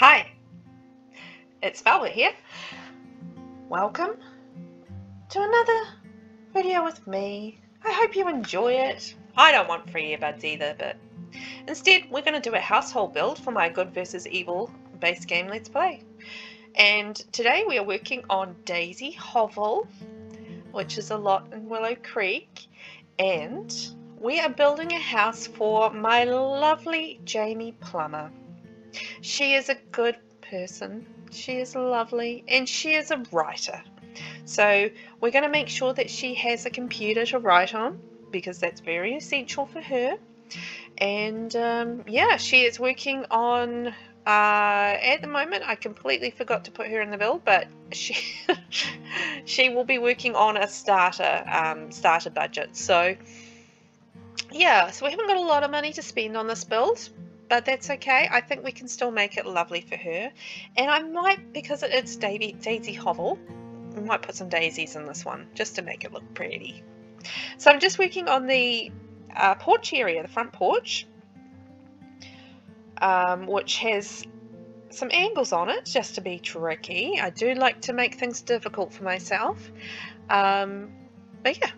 Hi, it's Velvet here. Welcome to another video with me. I hope you enjoy it. I don't want free earbuds either, but instead we're going to do a household build for my good versus evil base game Let's Play. And today we are working on Daisy Hovel, which is a lot in Willow Creek, and we are building a house for my lovely Jamie Plummer. She is a good person, she is lovely, and she is a writer. So we're going to make sure that she has a computer to write on, because that's very essential for her. And yeah, she is working on, at the moment I completely forgot to put her in the build, but she she will be working on a starter budget. So yeah, so we haven't got a lot of money to spend on this build, but that's okay. I think we can still make it lovely for her. And I might, because it's Daisy Hovel, we might put some daisies in this one just to make it look pretty. So I'm just working on the porch area, the front porch, which has some angles on it just to be tricky. I do like to make things difficult for myself, but yeah,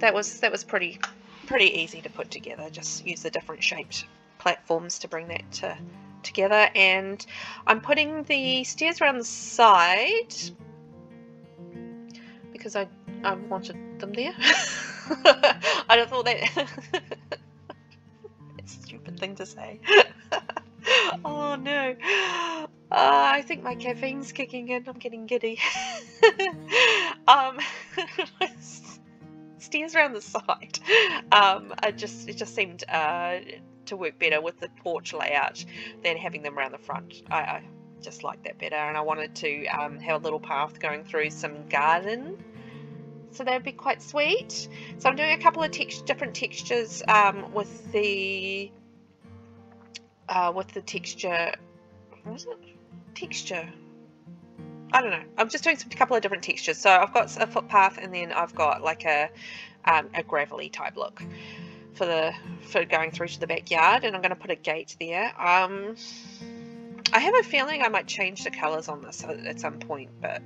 that was pretty easy to put together. Just use the different shaped platforms to bring that together. And I'm putting the stairs around the side because I wanted them there. I don't thought that it's a stupid thing to say. Oh no, I think my caffeine's kicking in, I'm getting giddy. Stairs around the side, it just seemed to work better with the porch layout than having them around the front. I just like that better, and I wanted to have a little path going through some garden, so that would be quite sweet. So I'm doing a couple of different textures with the texture, what is it? Texture, I don't know, I'm just doing a couple of different textures. So I've got a footpath, and then I've got like a gravelly type look for going through to the backyard, and I'm going to put a gate there. I have a feeling I might change the colours on this at some point, but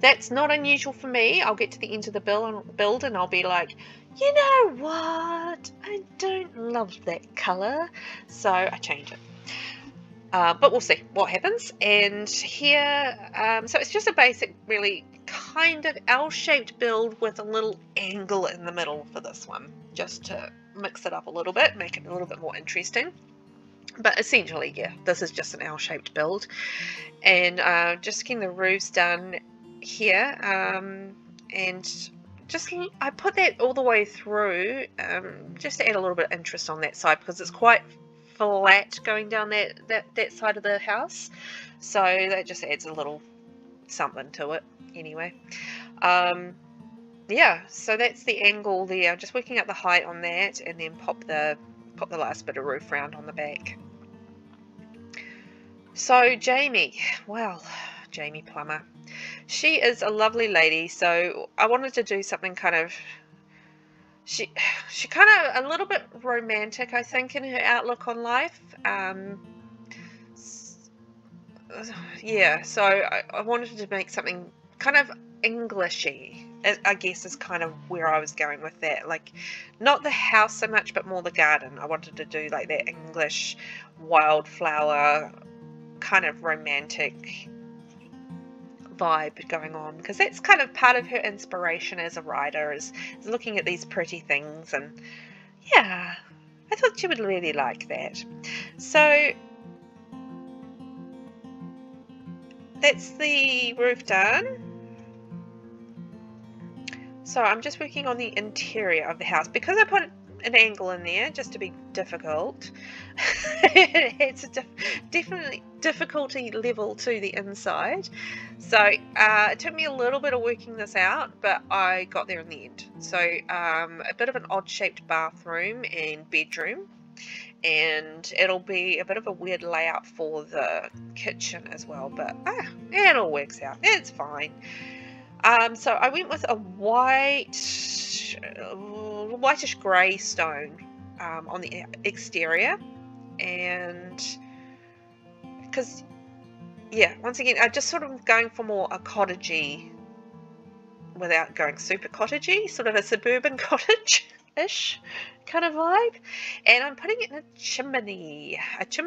that's not unusual for me. I'll get to the end of the build and I'll be like, you know what, I don't love that colour, so I change it. But we'll see what happens. And here, so it's just a basic, really kind of L-shaped build with a little angle in the middle for this one, just to mix it up a little bit, make it a little bit more interesting. But essentially, yeah, this is just an L-shaped build. And just getting the roofs done here, and just I put that all the way through, just to add a little bit of interest on that side, because it's quite flat going down that side of the house, so that just adds a little something to it anyway. Yeah, so that's the angle there. I'm just working out the height on that, and then pop the last bit of roof round on the back. So Jamie, well, Jamie Plummer, she is a lovely lady, so I wanted to do something kind of, she kind of a little bit romantic, I think, in her outlook on life. Yeah, so I wanted to make something kind of Englishy, I guess, is kind of where I was going with that. Like, not the house so much, but more the garden. I wanted to do like that English wildflower kind of romantic vibe going on, because that's kind of part of her inspiration as a writer, is looking at these pretty things. And yeah, I thought she would really like that. So that's the roof done. So I'm just working on the interior of the house, because I put an angle in there just to be difficult. It's a definitely difficulty level to the inside, so it took me a little bit of working this out, but I got there in the end. So a bit of an odd shaped bathroom and bedroom, and it'll be a bit of a weird layout for the kitchen as well, but it all works out, it's fine. So I went with a whitish grey stone on the exterior, and because, yeah, once again, I'm just sort of going for more a cottagey, without going super cottagey, sort of a suburban cottage-ish kind of vibe. And I'm putting it in a chimney. So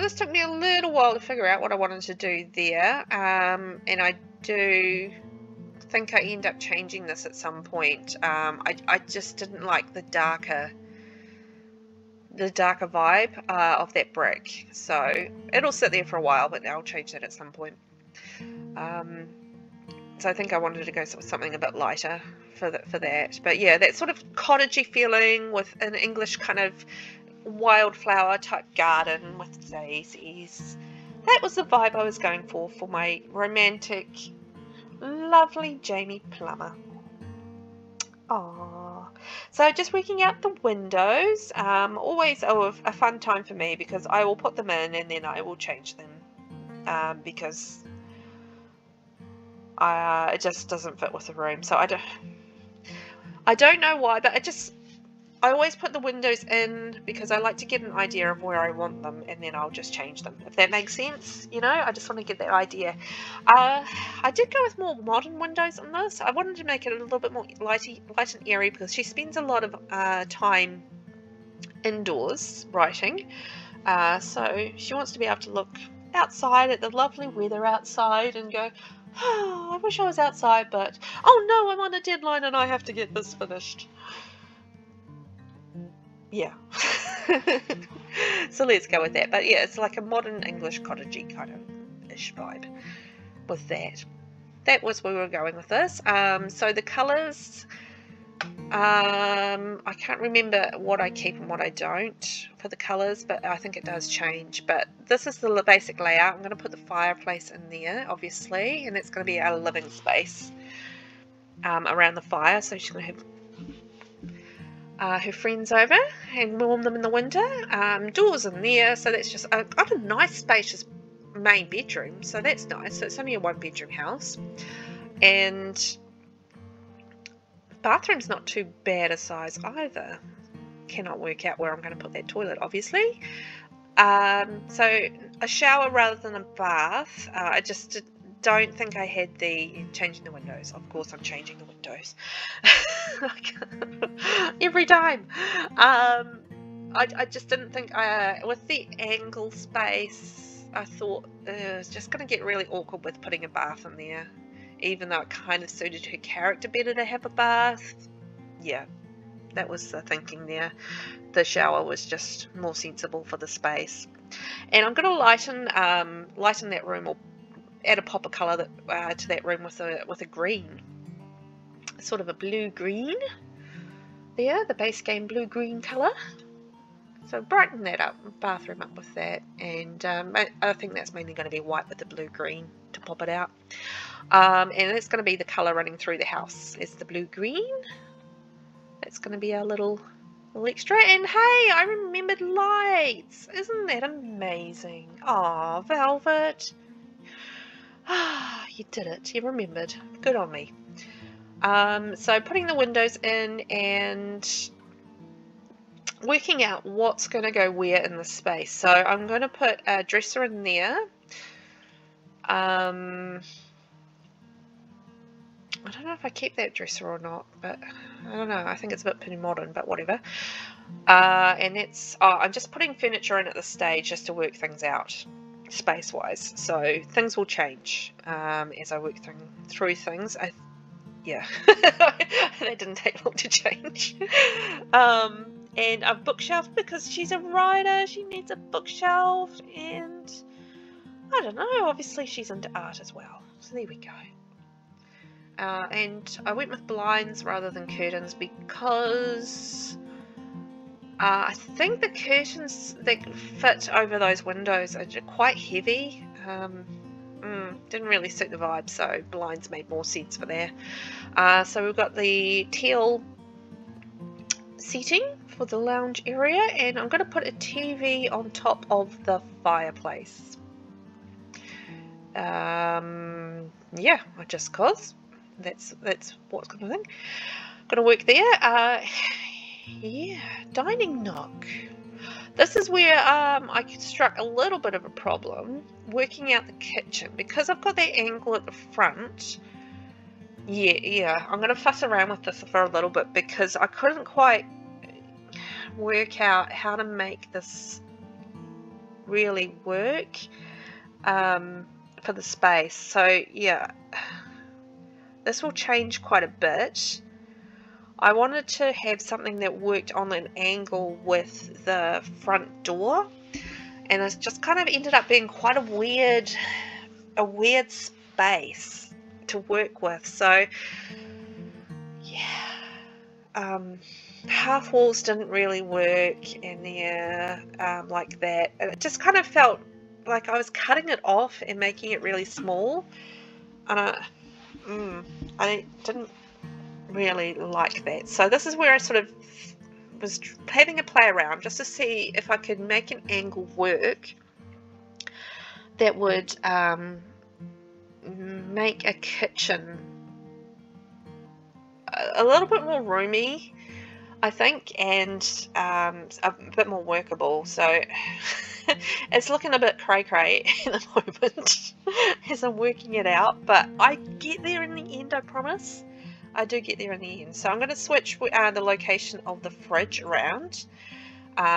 this took me a little while to figure out what I wanted to do there, and I do think I end up changing this at some point. I just didn't like the darker vibe of that brick, so it'll sit there for a while, but I'll change that at some point. So I think I wanted to go with something a bit lighter for that. But yeah, that sort of cottagey feeling with an English kind of wildflower type garden with daisies. That was the vibe I was going for my romantic, lovely Jamie Plummer. Aww. So just working out the windows, always a fun time for me, because I will put them in and then I will change them, because it just doesn't fit with the room. So I don't know why, but I always put the windows in because I like to get an idea of where I want them, and then I'll just change them, if that makes sense. You know, I just want to get that idea. I did go with more modern windows on this. I wanted to make it a little bit more light and airy, because she spends a lot of time indoors writing. So she wants to be able to look outside at the lovely weather outside and go, oh, I wish I was outside, but oh no, I'm on a deadline and I have to get this finished. Yeah. So let's go with that. But yeah, it's like a modern English cottagey kind of ish vibe with that. That was where we were going with this. So the colours, I can't remember what I keep and what I don't for the colours, but I think it does change. But this is the basic layout. I'm going to put the fireplace in there, obviously, and that's going to be our living space around the fire. So she's going to have her friends over and warm them in the winter. Doors in there, so that's just got a nice spacious main bedroom, so that's nice. So it's only a one bedroom house, and bathroom's not too bad a size either. Cannot work out where I'm going to put that toilet, obviously. So a shower rather than a bath. I just don't think I had the changing the windows. Of course I'm changing the windows. Every time. I just didn't think with the angle space, I thought it's just going to get really awkward with putting a bath in there, even though it kind of suited her character better to have a bath. Yeah, that was the thinking there. The shower was just more sensible for the space. And I'm going to lighten that room, or add a pop of colour to that room with a green, sort of a blue-green there, the base game blue-green colour. So brighten that up, bathroom up with that, and I think that's mainly going to be white with the blue-green to pop it out. And it's going to be the colour running through the house. It's the blue-green. That's going to be our little extra. And hey, I remembered lights. Isn't that amazing? Aw, Velvet. Ah, you did it. You remembered. Good on me. So putting the windows in and working out what's going to go where in the space. So I'm going to put a dresser in there. I don't know if I keep that dresser or not, but I don't know. I think it's a bit pretty modern, but whatever. And that's... Oh, I'm just putting furniture in at this stage just to work things out, space-wise, so things will change as I work through things. Yeah, they didn't take long to change. And I've bookshelved because she's a writer, she needs a bookshelf, and I don't know, obviously she's into art as well, so there we go. And I went with blinds rather than curtains because... I think the curtains that fit over those windows are quite heavy. Didn't really suit the vibe, so blinds made more sense for there. So we've got the teal seating for the lounge area, and I'm going to put a TV on top of the fireplace. Yeah, just cause that's what's going to work there. Yeah, dining nook. This is where I struck a little bit of a problem working out the kitchen, because I've got that angle at the front. Yeah, I'm going to fuss around with this for a little bit because I couldn't quite work out how to make this really work for the space. So yeah, this will change quite a bit. I wanted to have something that worked on an angle with the front door, and it's just kind of ended up being quite a weird space to work with. So yeah, half walls didn't really work in there like that, and it just kind of felt like I was cutting it off and making it really small, and I didn't really like that. So this is where I sort of was having a play around just to see if I could make an angle work that would make a kitchen a little bit more roomy, I think, and a bit more workable. So it's looking a bit cray-cray at the moment as I'm working it out, but I get there in the end, I promise. I do get there in the end. So I'm going to switch the location of the fridge around,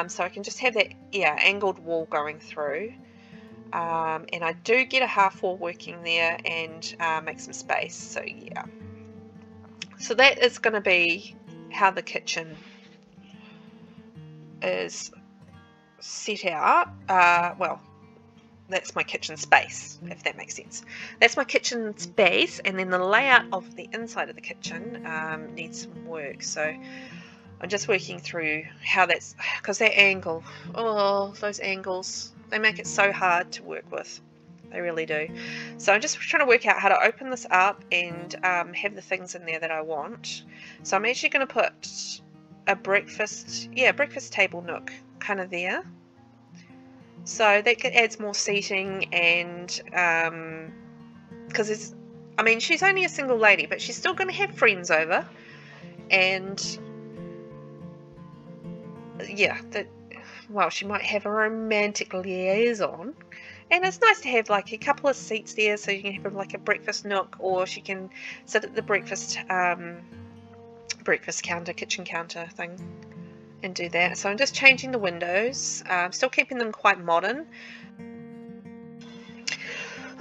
so I can just have that angled wall going through, and I do get a half wall working there and make some space. So yeah, so that is going to be how the kitchen is set out. Well, that's my kitchen space, if that makes sense. That's my kitchen space, and then the layout of the inside of the kitchen needs some work. So I'm just working through how that's, because that angle, oh, those angles, they make it so hard to work with. They really do. So I'm just trying to work out how to open this up and have the things in there that I want. So I'm actually going to put a breakfast table nook kind of there. So that adds more seating, and because it's, I mean, she's only a single lady, but she's still going to have friends over, and yeah, that, well, she might have a romantic liaison, and it's nice to have like a couple of seats there, so you can have like a breakfast nook, or she can sit at the breakfast counter, kitchen counter thing, and do that. So I'm just changing the windows, still keeping them quite modern.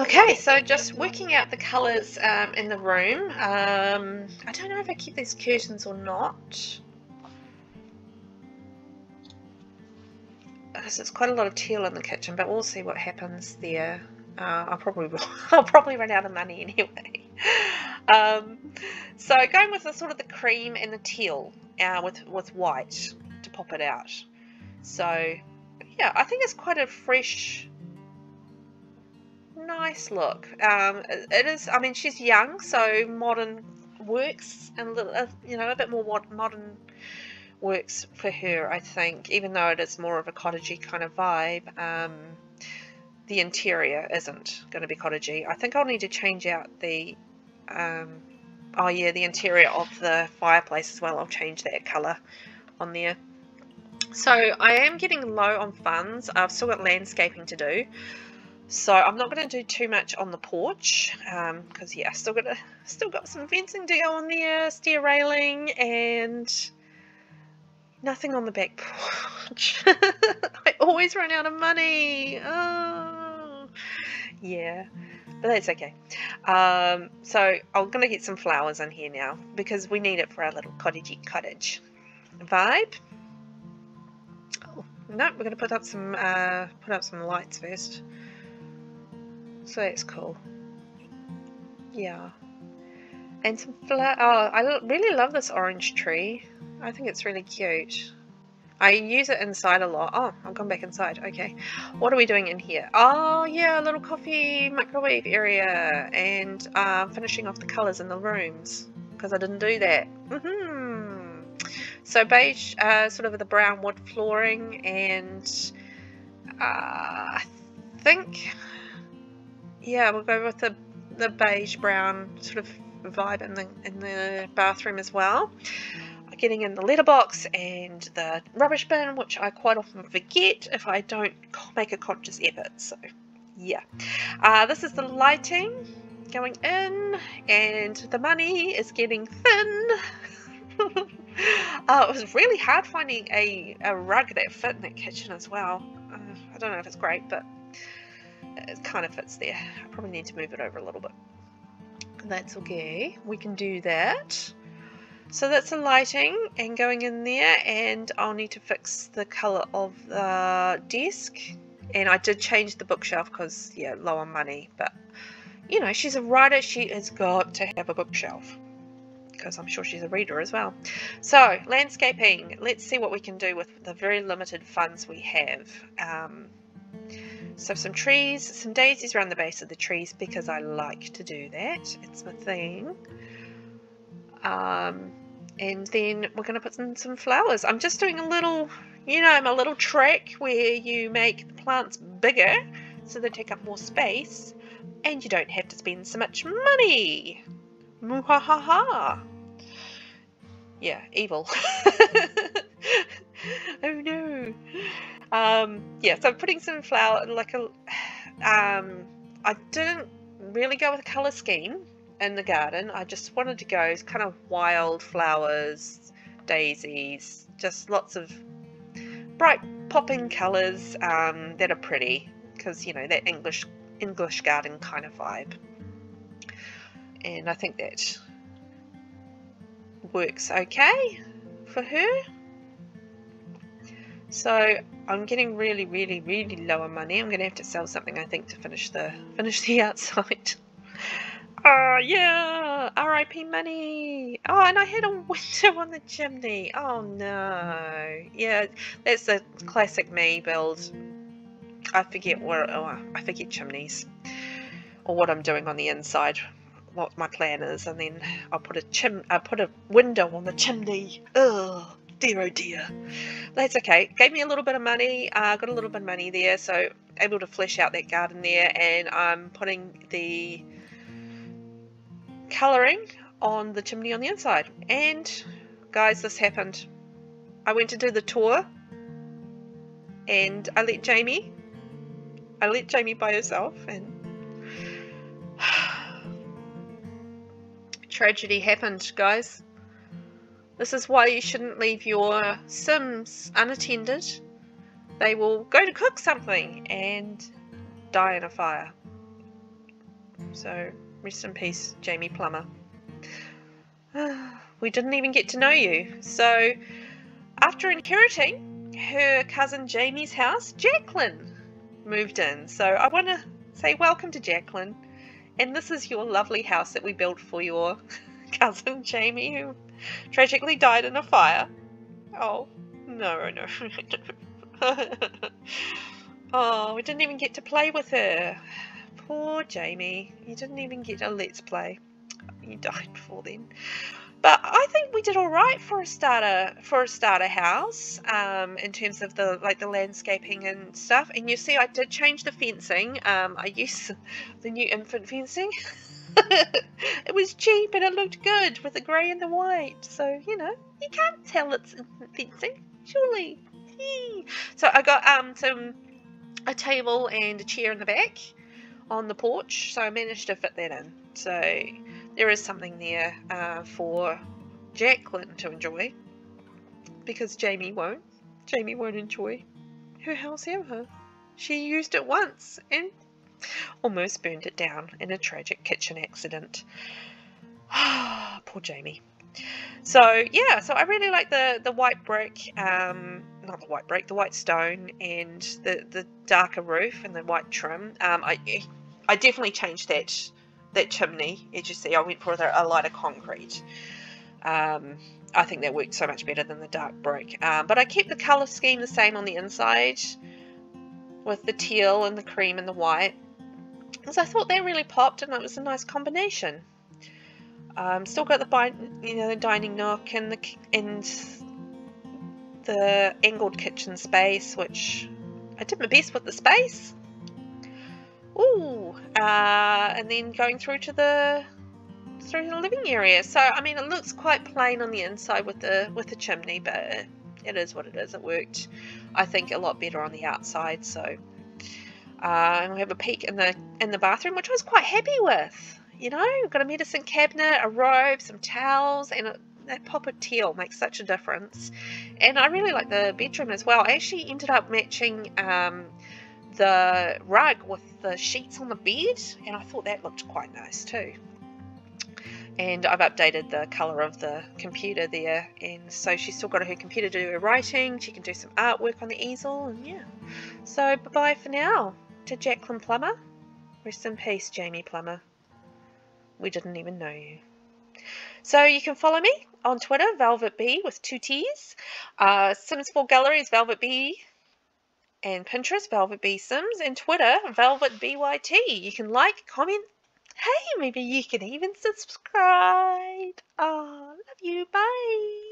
Okay, so just working out the colours in the room. I don't know if I keep these curtains or not. So it's quite a lot of teal in the kitchen, but we'll see what happens there. I'll probably run out of money anyway. So going with the sort of the cream and the teal with white to pop it out. So yeah, I think it's quite a fresh, nice look. It is, I mean, she's young, so modern works, and a little, you know, a bit more modern works for her, I think, even though it is more of a cottagey kind of vibe. The interior isn't going to be cottagey. I think I'll need to change out the oh yeah, the interior of the fireplace as well. I'll change that colour on there. So I am getting low on funds. I've still got landscaping to do, so I'm not going to do too much on the porch, because yeah, still got some fencing to go on there, stair railing, and nothing on the back porch. I always run out of money. Oh yeah, but that's okay. So I'm going to get some flowers in here now, because we need it for our little cottagey cottage vibe. Oh no, we're going to put up some lights first. So that's cool. Yeah, and some flowers. Oh, I really love this orange tree. I think it's really cute. I use it inside a lot. Oh, I've gone back inside. Okay, what are we doing in here? Oh yeah, a little coffee microwave area, and finishing off the colours in the rooms, because I didn't do that. So beige, sort of the brown wood flooring, and I think, yeah, we'll go with the beige brown sort of vibe in the bathroom as well. getting in the letterbox and the rubbish bin, which I quite often forget if I don't make a conscious effort. So yeah, this is the lighting going in, and the money is getting thin. It was really hard finding a rug that fit in the kitchen as well. I don't know if it's great, but it kind of fits there. I probably need to move it over a little bit. That's okay, we can do that. So that's the lighting and going in there, and I'll need to fix the colour of the desk. And I did change the bookshelf because, yeah, low on money, but you know, she's a writer, she has got to have a bookshelf, because I'm sure she's a reader as well. So landscaping, let's see what we can do with the very limited funds we have. So some trees, some daisies around the base of the trees, because I like to do that, it's my thing. And then we're going to put in some flowers. I'm just doing a little, you know, my little trick where you make the plants bigger so they take up more space and you don't have to spend so much money. Muhahaha. Yeah, evil. Oh no. Yeah, so I'm putting some flower, like a, I didn't really go with a colour scheme in the garden. I just wanted to go kind of wild flowers, daisies, just lots of bright popping colours that are pretty, because you know, that English garden kind of vibe, and I think that works okay for her. So I'm getting really low on money. I'm gonna have to sell something, I think, to finish the outside. Yeah, R.I.P. money. Oh, and I had a window on the chimney. Oh no. Yeah, that's the classic me build. I forget chimneys, or what I'm doing on the inside, what my plan is, and then I'll put a window on the chimney. Ugh. Dear oh dear. That's okay, gave me a little bit of money. Got a little bit of money there, so able to flesh out that garden there. And I'm putting the colouring on the chimney on the inside. And guys, this happened. I went to do the tour and I let Jamie by herself, and tragedy happened, guys. This is why you shouldn't leave your Sims unattended. They will go to cook something and die in a fire. So rest in peace, Jamie Plummer. We didn't even get to know you. So after inheriting her cousin Jamie's house, Jacqueline moved in. So I want to say welcome to Jacqueline. And this is your lovely house that we built for your cousin Jamie, who tragically died in a fire. Oh no, no, no. Oh, we didn't even get to play with her. Poor Jamie, you didn't even get a let's play. You died before then. But I think we did all right for a starter house, in terms of the landscaping and stuff. And you see, I did change the fencing. I used the new infant fencing. It was cheap and it looked good with the grey and the white, so you know, you can't tell it's fencing, surely. Yee. So I got a table and a chair in the back on the porch, so I managed to fit that in. So there is something there for Jacqueline to enjoy, because Jamie won't enjoy her house ever. She used it once and almost burned it down in a tragic kitchen accident. Poor Jamie. So yeah, so I really like the white brick, not the white brick, the white stone, and the darker roof and the white trim. I definitely changed that chimney. As you see, I went for a lighter concrete. I think that worked so much better than the dark brick. But I kept the colour scheme the same on the inside, with the teal and the cream and the white, because I thought they really popped and it was a nice combination. Still got the dining nook and the angled kitchen space, which I did my best with the space. Ooh, and then going through to the through the living area. So I mean, it looks quite plain on the inside with the chimney, but it is what it is. It worked, I think, a lot better on the outside. So we have a peek in the bathroom, which I was quite happy with. You know, we've got a medicine cabinet, a robe, some towels, and that pop of teal makes such a difference. And I really like the bedroom as well. I actually ended up matching the rug with the sheets on the bed, and I thought that looked quite nice too. And I've updated the colour of the computer there, and so she's still got her computer to do her writing. She can do some artwork on the easel, and yeah. So bye-bye for now to Jacqueline Plummer. Rest in peace, Jamie Plummer. We didn't even know you. So you can follow me on Twitter, VelvetB with 2 T's. Sims 4 Galleries, VelvetB. And Pinterest, VelvetB Sims. And Twitter, VelvetBYT. You can like, comment. Hey, maybe you can even subscribe. Oh, love you. Bye.